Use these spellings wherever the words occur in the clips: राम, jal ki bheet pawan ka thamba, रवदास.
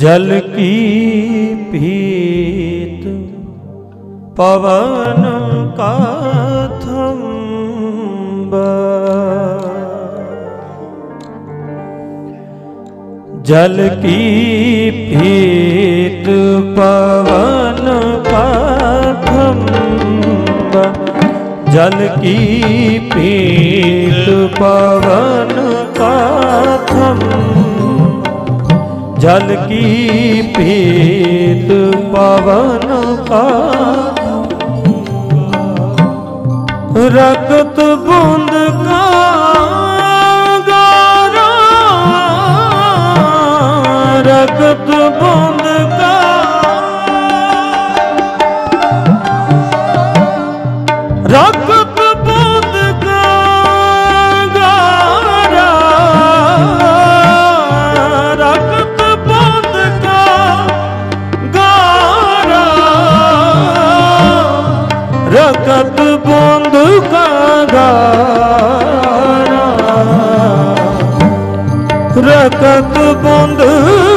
जल की भीत पवन का थंबा, जल की भीत पवन का थंबा, जल की भीत पवन का थंबा, जल की भीत पवन का रक्त बूंद का गारा, रक्त बूंद का रक्त बूंद का गारा, रक्त बूंद का गारा, रक्त बूंद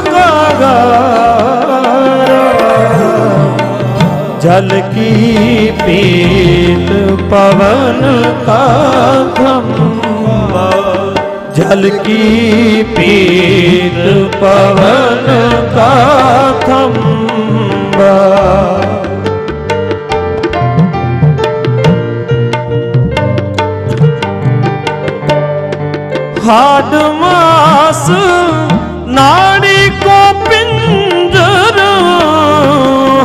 का गारा, जल की भीत पवन का थंबा, जल की भीत पवन का थंबा। हाड़ मास नाड़ी को पिंजर,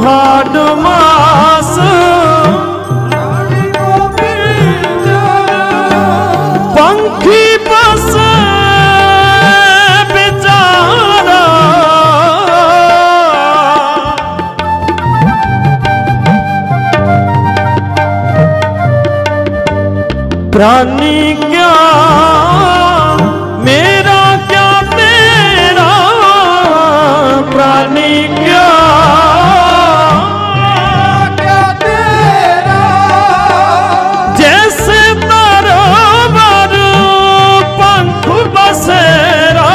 हाड़ मास नाड़ी को पिंजर, पंखी बस बेचारा, प्राणी क्या मेरा क्या तेरा, प्राणी क्या क्या तेरा, जैसे तरोवर पंख बसेरा,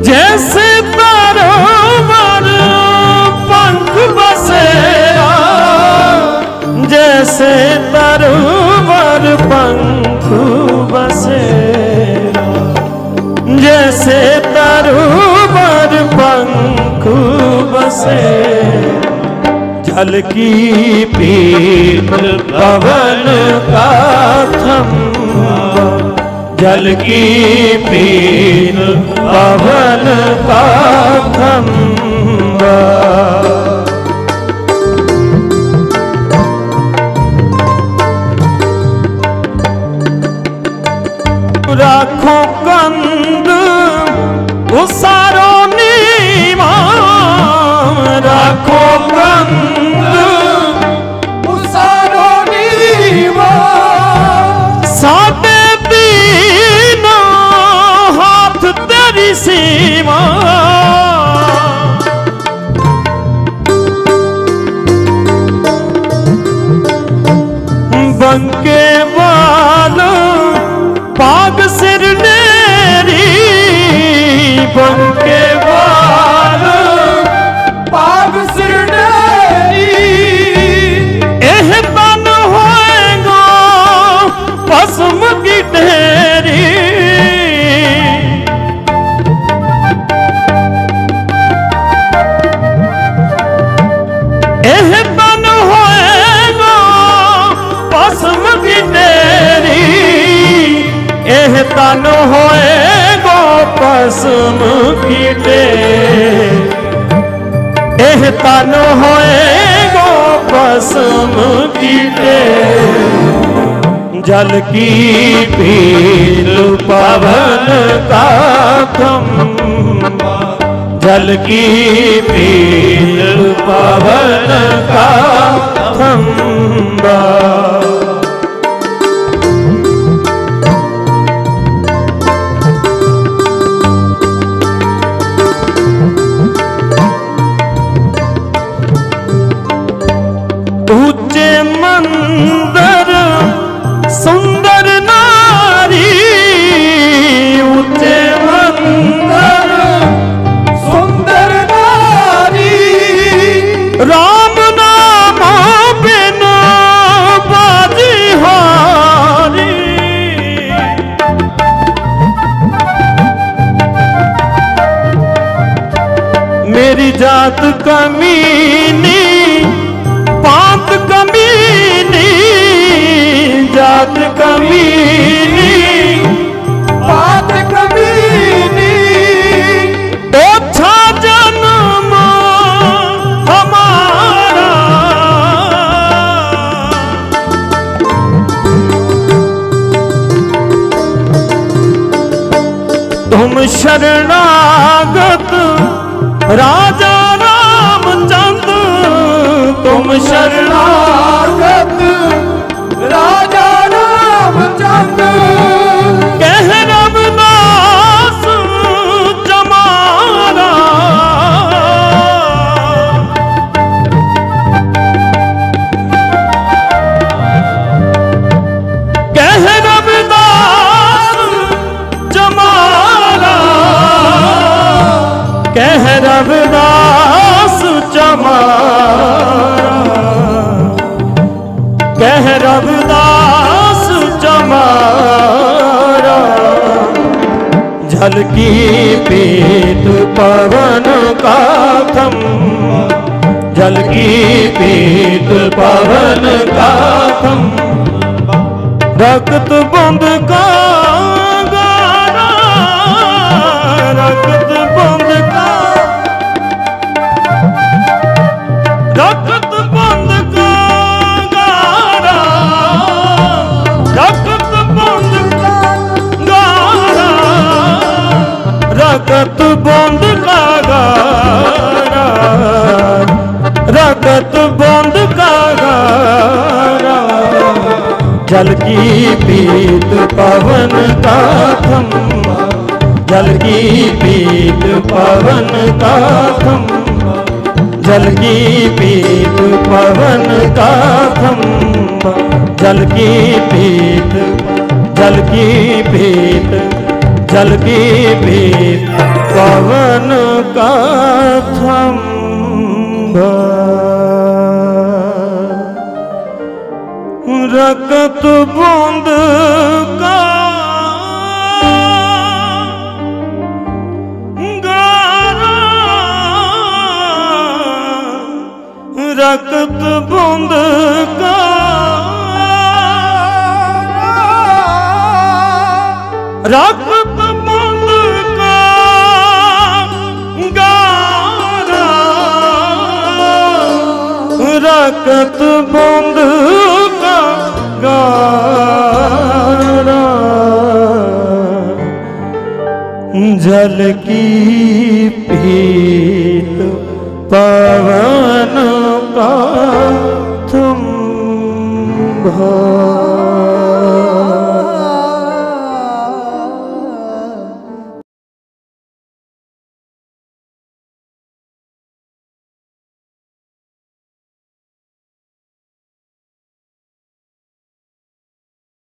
जैसे तरोवर पंख बसेरा, जैसे तरोवर पंख बसेरा, जैसे तरोवर पंख बसेरा, जल की भीत पवन का थंबा, जल की भीत पवन का थंबा। राखो कंद उसारो नीमा, राखो कंद उसारो नीमा, साडे दीना हाथ तेरी सीमा, बनके वाल पाग सिर नेरी, बनके वाल पाग सिर नेरी, एह तन होएगा भस्म की ढेरी, एह तन होएगा भस्म की ढेरी, एह तन होएगा भस्म की ढेरी, एह तन होएगा भस्म की ढेरी, जल की भीत पवन का थंबा, जल की भीत पवन का थंबा। मंदिर सुन सुंदर नारी उच्चे मंदर सुंदर नारी राम नाम बिना बाजी हारी। मेरी जात कमीनी पांत कमीनी जात कमीनी पांत कमीनी अच्छा जन्म हमारा तुम शरणागत राजा रामचंद्र तुम शरणागत राजा रामचंद्र कह रवदास जमारा कह रवदास जमारा कह रवदास चमारा कह रवदास चमारा। जल की भीत पवन का थंबा जल की भीत पवन का थंबा रक्त बूंद का गारा रक्त बूंद का रक्त बूंद का गारा रक्त बूंद का गारा रक्त बूंद का गारा रक्त बूंद का गारा। जल की भीत पवन का थंबा जल की भीत पवन का थंबा जल की भीत पवन का थंबा जल की भीत पवन का थंबा रक्त बूंद का रक्त बूंद का रक्त बूंद का गारा रक्त बूंद का गारा। जल की भीत पवन का थंबा।